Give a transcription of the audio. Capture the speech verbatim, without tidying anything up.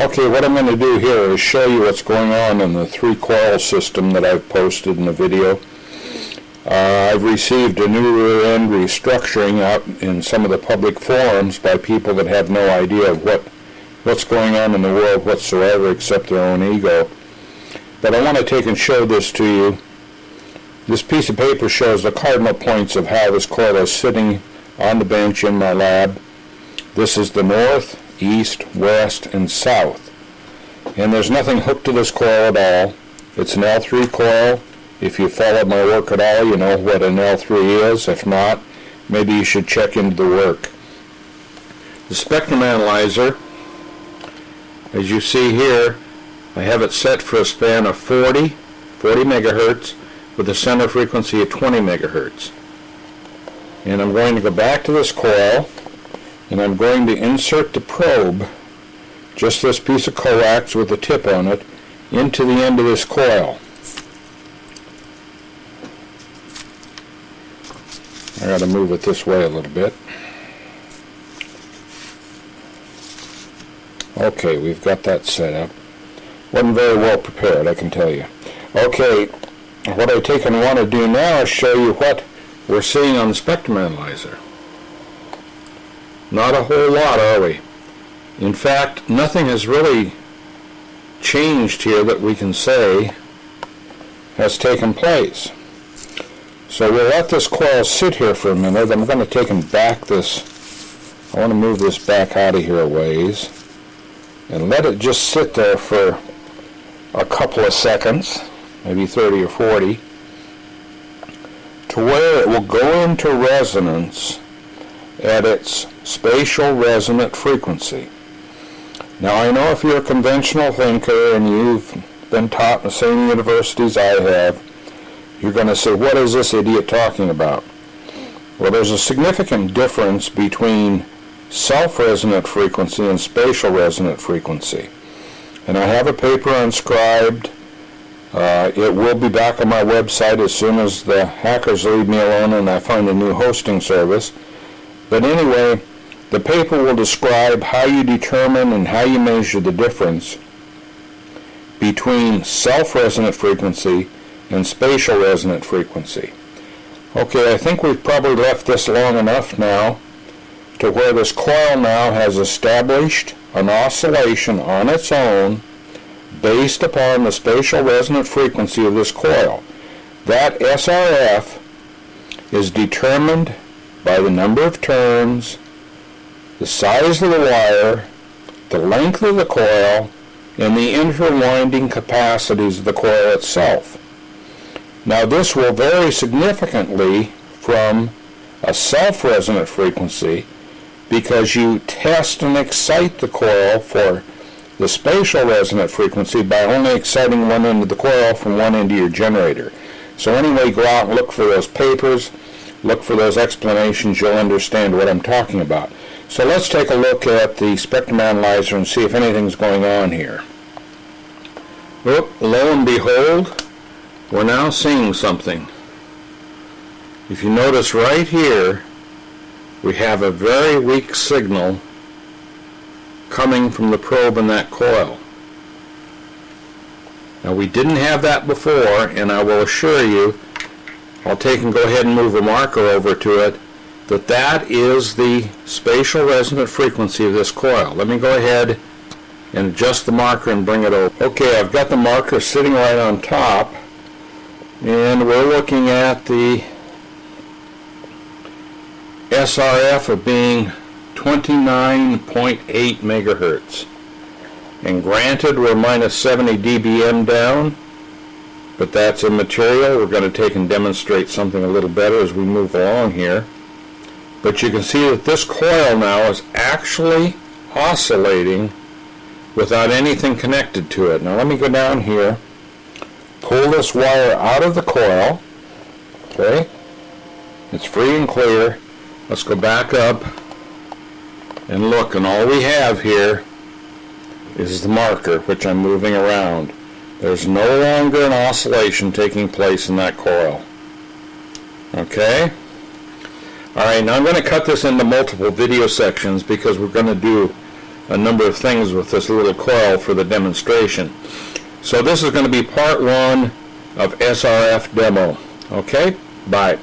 Okay, what I'm going to do here is show you what's going on in the three coil system that I've posted in the video. Uh, I've received a new rear end restructuring out in some of the public forums by people that have no idea of what what's going on in the world whatsoever except their own ego. But I want to take and show this to you. This piece of paper shows the cardinal points of how this coil is sitting on the bench in my lab. This is the north, east, west, and south. And there's nothing hooked to this coil at all. It's an L three coil. If you followed my work at all, you know what an L three is. If not, maybe you should check into the work. The spectrum analyzer, as you see here, I have it set for a span of forty megahertz with a center frequency of twenty megahertz. And I'm going to go back to this coil, and I'm going to insert the probe, just this piece of coax with a tip on it, into the end of this coil. I gotta move it this way a little bit. Okay, we've got that set up. Wasn't very well prepared, I can tell you. Okay, what I take and want to do now is show you what we're seeing on the spectrum analyzer. Not a whole lot, are we? In fact, nothing has really changed here that we can say has taken place. So we'll let this coil sit here for a minute. I'm going to take and back this. I want to move this back out of here a ways and let it just sit there for a couple of seconds, maybe thirty or forty, to where it will go into resonance at its spatial resonant frequency. Now, I know if you're a conventional thinker and you've been taught in the same universities I have, you're going to say, what is this idiot talking about? Well, there's a significant difference between self-resonant frequency and spatial resonant frequency. And I have a paper inscribed. Uh, it will be back on my website as soon as the hackers leave me alone and I find a new hosting service. But anyway, the paper will describe how you determine and how you measure the difference between self-resonant frequency and spatial resonant frequency. Okay, I think we've probably left this long enough now to where this coil now has established an oscillation on its own based upon the spatial resonant frequency of this coil. That S R F is determined by the number of turns, the size of the wire, the length of the coil, and the interwinding capacities of the coil itself. Now, this will vary significantly from a self-resonant frequency because you test and excite the coil for the spatial resonant frequency by only exciting one end of the coil from one end of your generator. So anyway, go out and look for those papers. Look for those explanations. You'll understand what I'm talking about. So let's take a look at the spectrum analyzer and see if anything's going on here. Well, lo and behold, we're now seeing something. If you notice right here, we have a very weak signal coming from the probe in that coil. Now, we didn't have that before, and I will assure you, I'll take and go ahead and move a marker over to it, that that is the spatial resonant frequency of this coil. Let me go ahead and adjust the marker and bring it over. Okay, I've got the marker sitting right on top, and we're looking at the S R F of being twenty-nine point eight megahertz. And granted, we're minus seventy d B m down, but that's immaterial. We're going to take and demonstrate something a little better as we move along here. But you can see that this coil now is actually oscillating without anything connected to it. Now, let me go down here, pull this wire out of the coil. Okay, it's free and clear. Let's go back up and look, and all we have here is the marker, which I'm moving around. There's no longer an oscillation taking place in that coil. Okay? Alright, now I'm going to cut this into multiple video sections because we're going to do a number of things with this little coil for the demonstration. So this is going to be part one of S R F demo. Okay, bye.